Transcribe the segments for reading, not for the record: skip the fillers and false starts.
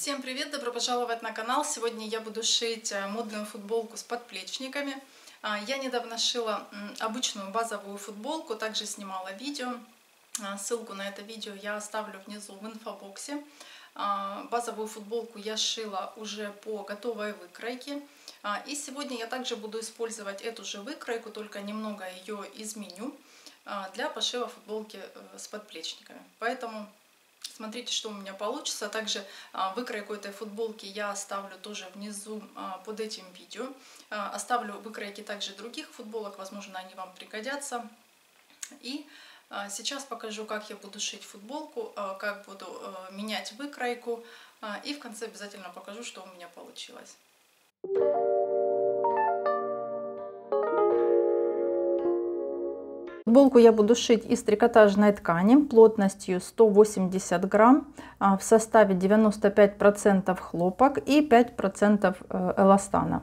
Всем привет! Добро пожаловать на канал! Сегодня я буду шить модную футболку с подплечниками. Я недавно шила обычную базовую футболку, также снимала видео. Ссылку на это видео я оставлю внизу в инфобоксе. Базовую футболку я шила уже по готовой выкройке. И сегодня я также буду использовать эту же выкройку, только немного ее изменю для пошива футболки с подплечниками. Поэтому смотрите, что у меня получится. Также выкройку этой футболки я оставлю тоже внизу под этим видео. Оставлю выкройки также других футболок, возможно, они вам пригодятся. И сейчас покажу, как я буду шить футболку, как буду менять выкройку. И в конце обязательно покажу, что у меня получилось. Футболку я буду шить из трикотажной ткани плотностью 180 грамм, в составе 95% хлопок и 5% эластана.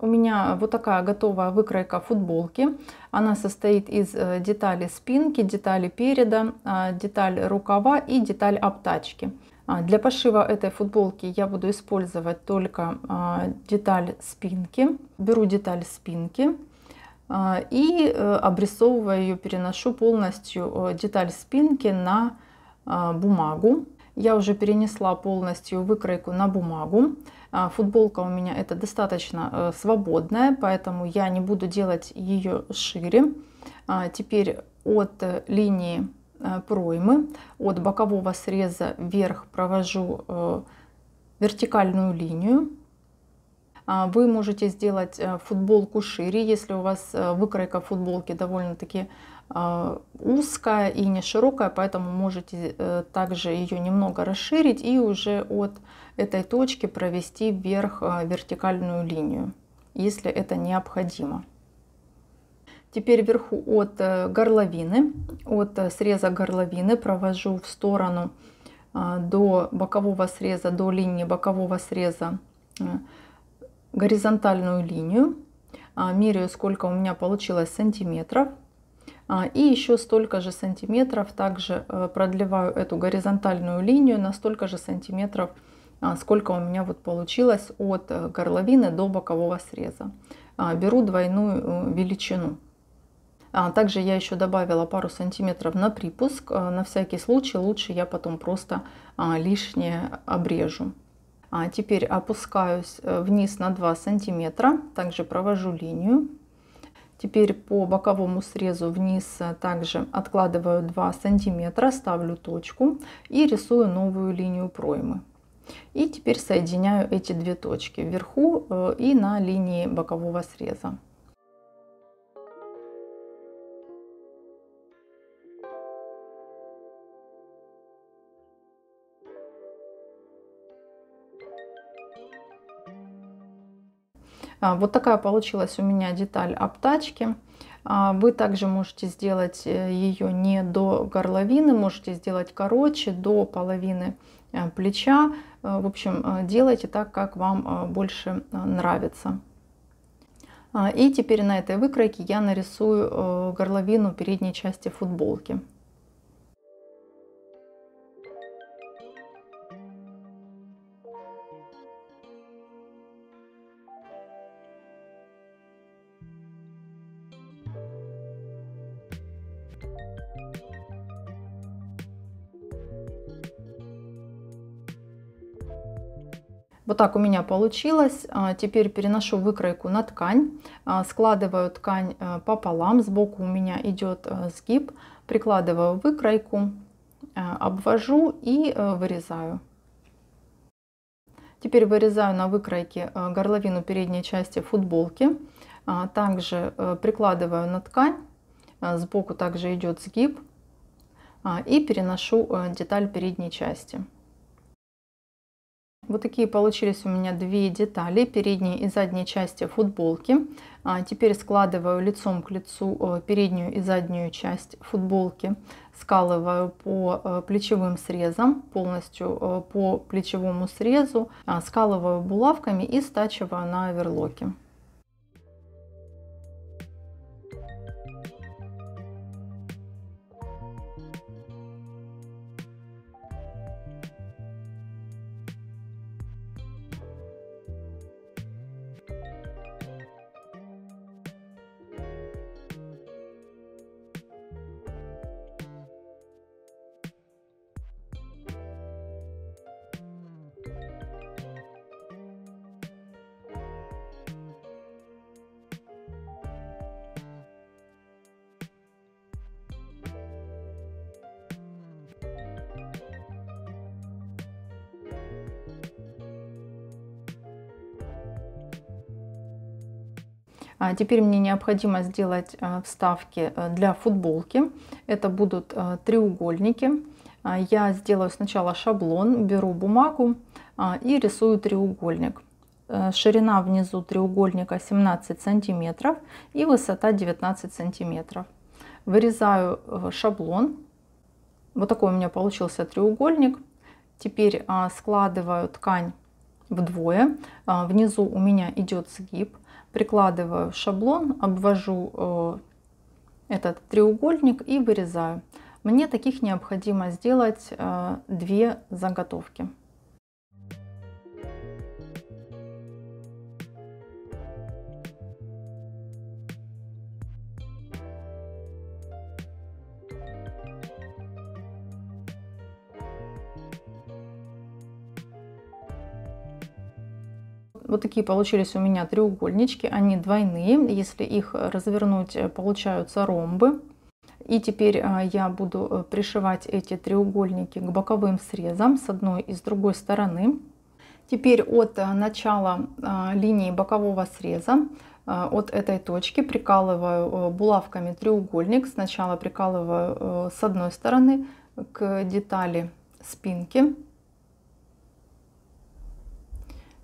У меня вот такая готовая выкройка футболки. Она состоит из детали спинки, детали переда, деталь рукава и деталь обтачки. Для пошива этой футболки я буду использовать только деталь спинки. Беру деталь спинки и, обрисовывая ее, переношу полностью деталь спинки на бумагу. Я уже перенесла полностью выкройку на бумагу. Футболка у меня это достаточно свободная, поэтому я не буду делать ее шире. Теперь от линии проймы, от бокового среза вверх провожу вертикальную линию. Вы можете сделать футболку шире, если у вас выкройка футболки довольно-таки узкая и не широкая, поэтому можете также ее немного расширить и уже от этой точки провести вверх вертикальную линию, если это необходимо. Теперь вверху от горловины, от среза горловины провожу в сторону до бокового среза, до линии бокового среза горизонтальную линию, меряю, сколько у меня получилось сантиметров, и еще столько же сантиметров также продлеваю эту горизонтальную линию на столько же сантиметров, сколько у меня вот получилось от горловины до бокового среза. Беру двойную величину. Также я еще добавила пару сантиметров на припуск, на всякий случай, лучше я потом просто лишнее обрежу. Теперь опускаюсь вниз на 2 сантиметра, также провожу линию. Теперь по боковому срезу вниз также откладываю 2 сантиметра, ставлю точку и рисую новую линию проймы. И теперь соединяю эти две точки вверху и на линии бокового среза. Вот такая получилась у меня деталь обтачки. Вы также можете сделать ее не до горловины, можете сделать короче, до половины плеча. В общем, делайте так, как вам больше нравится. И теперь на этой выкройке я нарисую горловину передней части футболки. Вот так у меня получилось. Теперь переношу выкройку на ткань, складываю ткань пополам, сбоку у меня идет сгиб, прикладываю выкройку, обвожу и вырезаю. Теперь вырезаю на выкройке горловину передней части футболки, также прикладываю на ткань, сбоку также идет сгиб и переношу деталь передней части. Вот такие получились у меня две детали, передней и задней части футболки. Теперь складываю лицом к лицу переднюю и заднюю часть футболки, скалываю по плечевым срезам, полностью по плечевому срезу, скалываю булавками и стачиваю на оверлоке. Теперь мне необходимо сделать вставки для футболки. Это будут треугольники. Я сделаю сначала шаблон, беру бумагу и рисую треугольник. Ширина внизу треугольника 17 сантиметров и высота 19 сантиметров. Вырезаю шаблон. Вот такой у меня получился треугольник. Теперь складываю ткань вдвое. Внизу у меня идет сгиб. Прикладываю шаблон, обвожу этот треугольник и вырезаю. Мне таких необходимо сделать 2 заготовки. Вот такие получились у меня треугольнички, они двойные, если их развернуть, получаются ромбы. И теперь я буду пришивать эти треугольники к боковым срезам с одной и с другой стороны. Теперь от начала линии бокового среза, от этой точки, прикалываю булавками треугольник. Сначала прикалываю с одной стороны к детали спинки.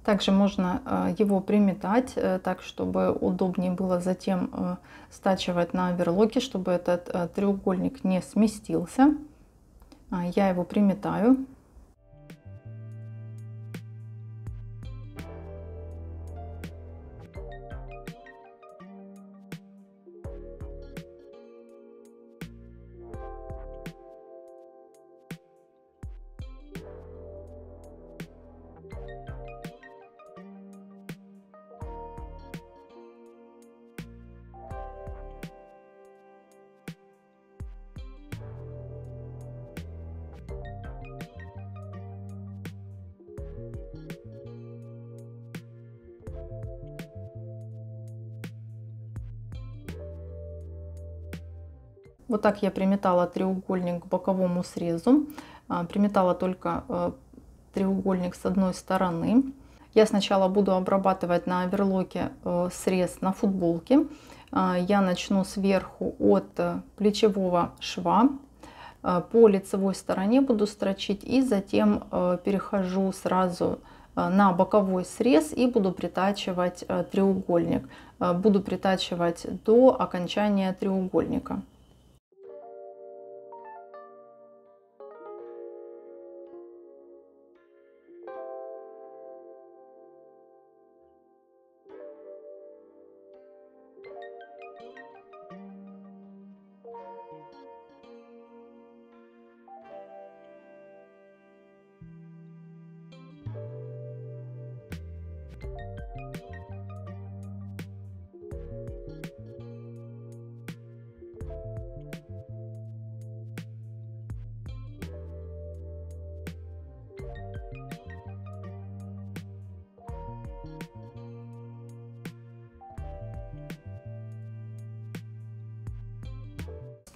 Также можно его приметать, так чтобы удобнее было затем стачивать на оверлоке, чтобы этот треугольник не сместился. Я его приметаю. Вот так я приметала треугольник к боковому срезу. Приметала только треугольник с одной стороны. Я сначала буду обрабатывать на оверлоке срез на футболке. Я начну сверху от плечевого шва. По лицевой стороне буду строчить и затем перехожу сразу на боковой срез и буду притачивать треугольник. Буду притачивать до окончания треугольника.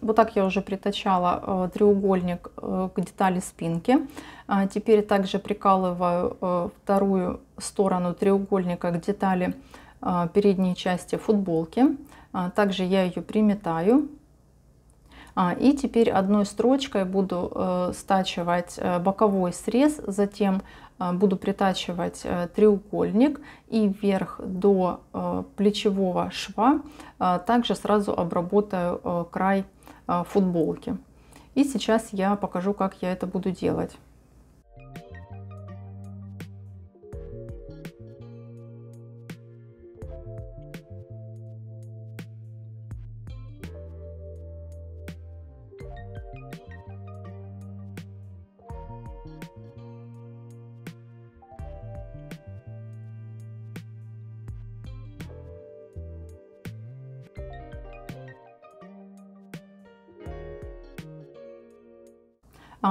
Вот так я уже притачала треугольник к детали спинки. Теперь также прикалываю вторую сторону треугольника к детали передней части футболки. Также я ее приметаю. И теперь одной строчкой буду стачивать боковой срез, затем буду притачивать треугольник и вверх до плечевого шва. Также сразу обработаю край футболки. И сейчас я покажу, как я это буду делать.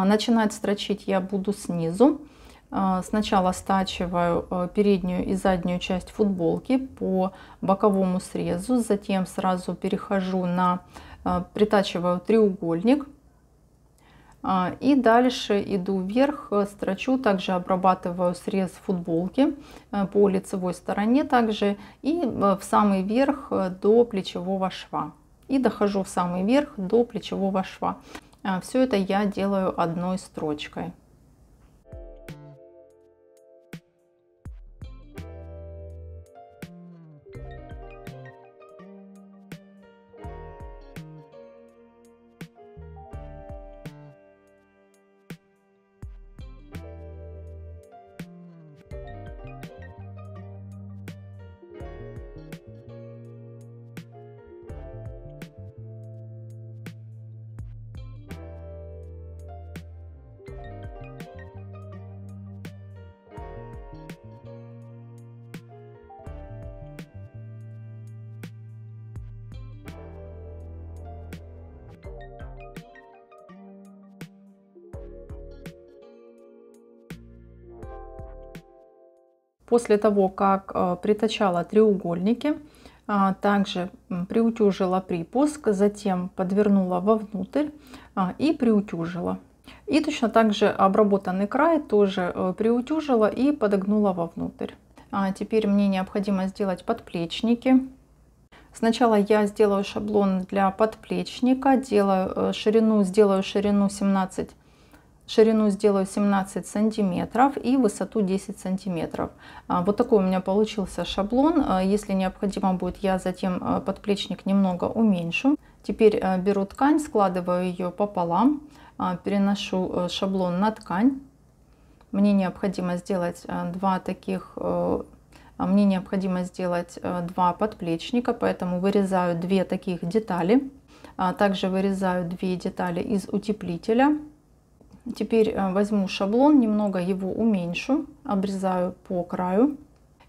Начинать строчить я буду снизу. Сначала стачиваю переднюю и заднюю часть футболки по боковому срезу, затем сразу перехожу притачиваю треугольник, И дальше иду вверх, строчу, также обрабатываю срез футболки по лицевой стороне также и в самый верх до плечевого шва. И дохожу в самый верх до плечевого шва. Все это я делаю одной строчкой. После того, как притачала треугольники, также приутюжила припуск, затем подвернула вовнутрь и приутюжила. И точно так же обработанный край тоже приутюжила и подогнула вовнутрь. Теперь мне необходимо сделать подплечники. Сначала я сделаю шаблон для подплечника, сделаю ширину 17 см. Ширину сделаю 17 сантиметров и высоту 10 сантиметров. Вот такой у меня получился шаблон. Если необходимо будет, я затем подплечник немного уменьшу. Теперь беру ткань, складываю ее пополам, переношу шаблон на ткань. Мне необходимо сделать два подплечника, поэтому вырезаю две таких детали. Также вырезаю две детали из утеплителя. Теперь возьму шаблон, немного его уменьшу, обрезаю по краю.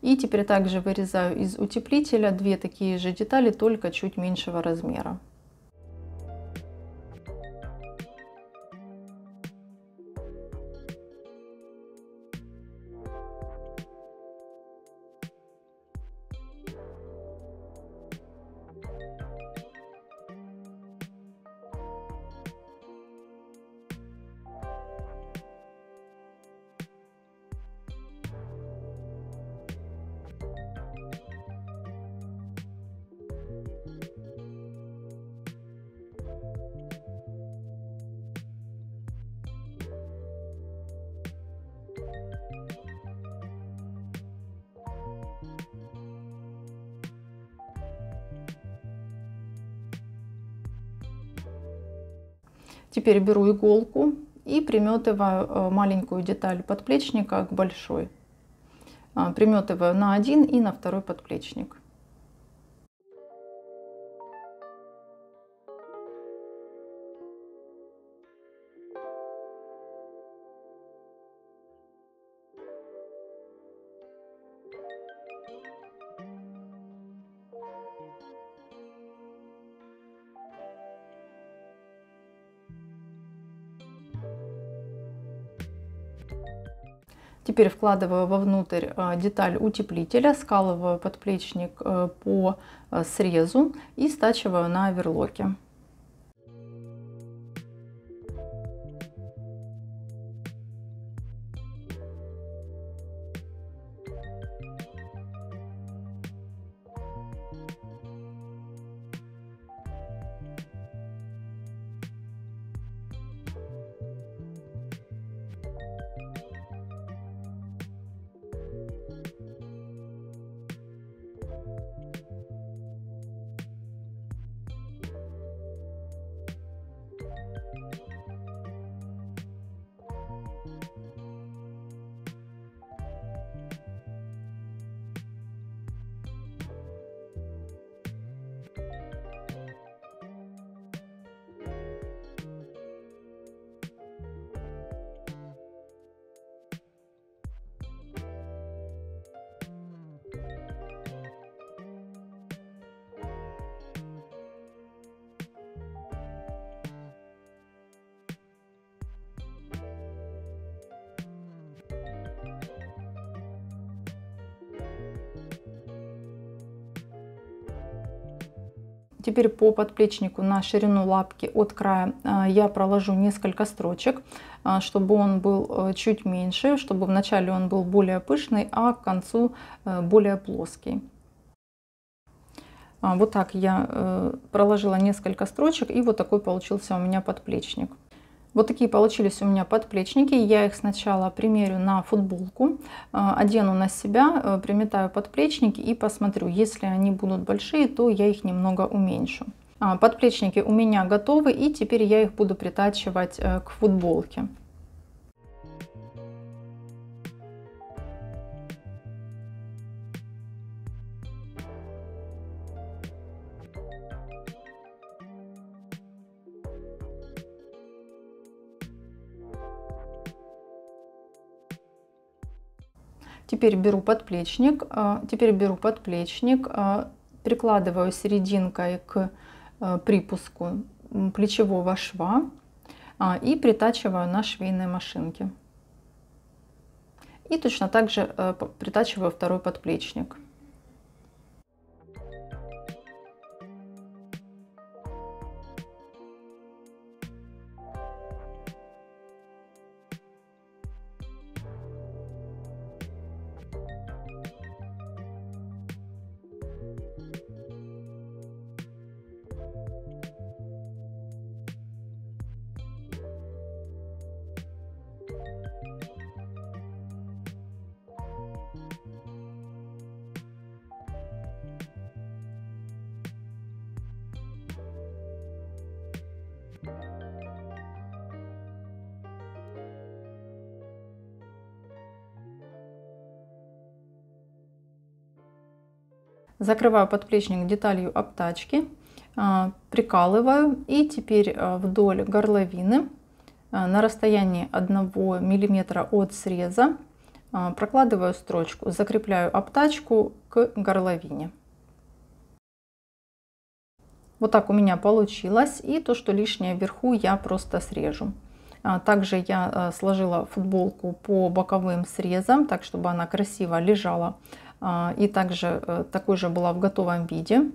И теперь также вырезаю из утеплителя две такие же детали, только чуть меньшего размера. Теперь беру иголку и приметываю маленькую деталь подплечника к большой. Приметываю на один и на второй подплечник. Теперь вкладываю вовнутрь деталь утеплителя, скалываю подплечник по срезу и стачиваю на оверлоке. Теперь по подплечнику на ширину лапки от края я проложу несколько строчек, чтобы он был чуть меньше, чтобы вначале он был более пышный, а к концу более плоский. Вот так я проложила несколько строчек, и вот такой получился у меня подплечник. Вот такие получились у меня подплечники. Я их сначала примерю на футболку, одену на себя, приметаю подплечники и посмотрю, если они будут большие, то я их немного уменьшу. Подплечники у меня готовы, и теперь я их буду притачивать к футболке. Теперь беру подплечник, прикладываю серединкой к припуску плечевого шва и притачиваю на швейной машинке. И точно так же притачиваю второй подплечник. Закрываю подплечник деталью обтачки, прикалываю, и теперь вдоль горловины на расстоянии 1 мм от среза прокладываю строчку, закрепляю обтачку к горловине. Вот так у меня получилось, и то, что лишнее вверху, я просто срежу. Также я сложила футболку по боковым срезам, так чтобы она красиво лежала и также такой же была в готовом виде.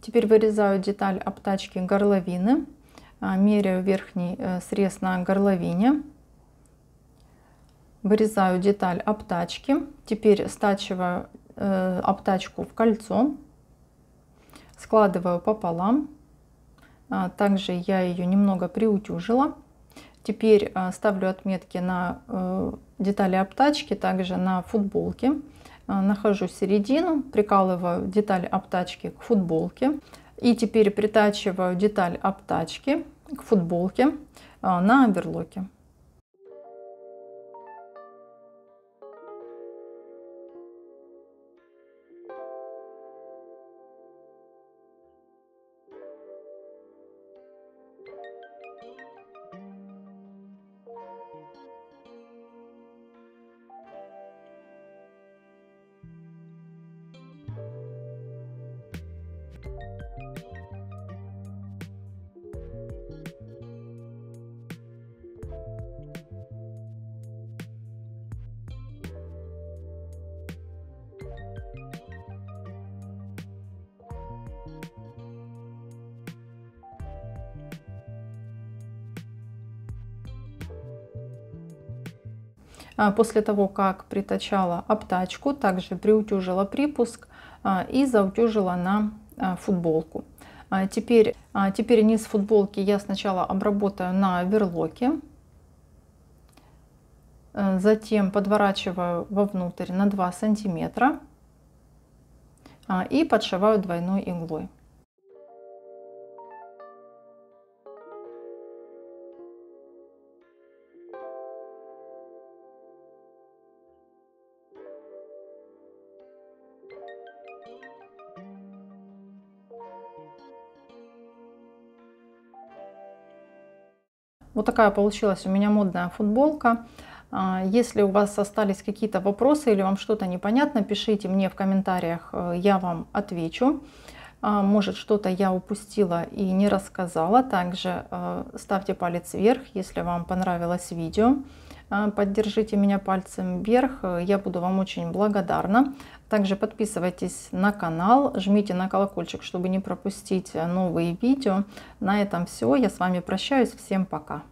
Теперь вырезаю деталь обтачки горловины, меряю верхний срез на горловине, вырезаю деталь обтачки, теперь стачиваю обтачку в кольцо, складываю пополам, также я ее немного приутюжила. Теперь ставлю отметки на детали обтачки, также на футболке. Нахожу середину, прикалываю деталь обтачки к футболке. И теперь притачиваю деталь обтачки к футболке на оверлоке. После того, как притачала обтачку, также приутюжила припуск и заутюжила на футболку. Теперь низ футболки я сначала обработаю на оверлоке, затем подворачиваю вовнутрь на 2 сантиметра и подшиваю двойной иглой. Вот такая получилась у меня модная футболка. Если у вас остались какие-то вопросы или вам что-то непонятно, пишите мне в комментариях, я вам отвечу. Может, что-то я упустила и не рассказала. Также ставьте палец вверх, если вам понравилось видео. поддержите меня пальцем вверх, я буду вам очень благодарна. Также подписывайтесь на канал, жмите на колокольчик, чтобы не пропустить новые видео. На этом все, я с вами прощаюсь, всем пока.